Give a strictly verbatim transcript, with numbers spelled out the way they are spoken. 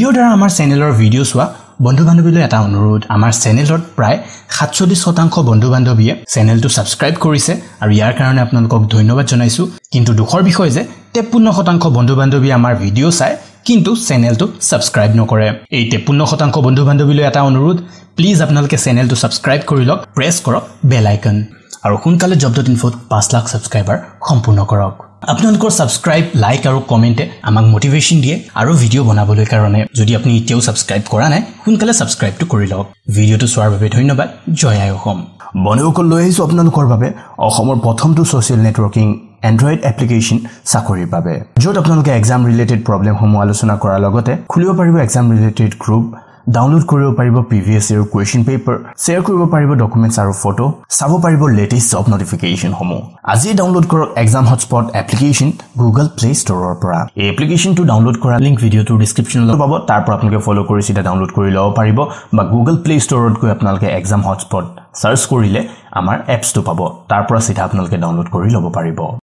Video দ্বাৰা আমাৰ চ্যানেলৰ video সোয়া বন্ধু বান্ধবীলৈ এটা অনুৰোধ আমাৰ চ্যানেলত প্ৰায় সাতচল্লিশ শতাংশ বন্ধু বান্ধবীয়ে চ্যানেলটো সাবস্ক্ৰাইব কৰিছে আৰু ইয়াৰ কাৰণে আপোনালোকক ধন্যবাদ জনাইছো কিন্তু দুখৰ বিষয় যে তেপন্ন শতাংশ বন্ধু বান্ধবী আমাৰ ভিডিও চাই কিন্তু চ্যানেলটো সাবস্ক্ৰাইব নকৰে এই তেপন্ন শতাংশ বন্ধু বান্ধবীলৈ এটা অনুৰোধ প্লিজ আপোনালোকে চ্যানেলটো সাবস্ক্ৰাইব কৰি লওক প্ৰেছ কৰক বেল আইকন আৰু সোনকালে job dot info পাঁচ লাখ সাবস্ক্ৰাইবাৰ সম্পূৰ্ণ কৰক আপোনালোকৰ সাবস্ক্ৰাইব লাইক আৰু কমেন্টে আমাক মোটিভেশন দিয়ে আৰু ভিডিও বনাবলৈ কাৰণে যদি আপুনি এতিয়াও সাবস্ক্ৰাইব কৰা নাই সোনকালে সাবস্ক্ৰাইবটো কৰি লওক ভিডিওটো চোৱাৰ বাবে ধন্যবাদ জয় আই অসম বন্ধুসকল লৈ আহিছো আপোনালোকৰ বাবে অসমৰ প্ৰথমটো social networking Android application Sakori Babe. Jot apnaloke exam related problem homo alosona korar logote khulibo paribo exam related group, download koribo paribo previous year question paper, share koribo paribo documents aru photo, sabo paribo latest job notification homo. Aji download korok exam hotspot application Google Play Store pora. Ei application to download korar link video to description lo pabo tar por apnaloke follow kori sita download kori lobo paribo ba Google Play Store ot goi apnaloke exam hotspot search korile amar apps to pabo tar por sita apnaloke download kori lobo paribo.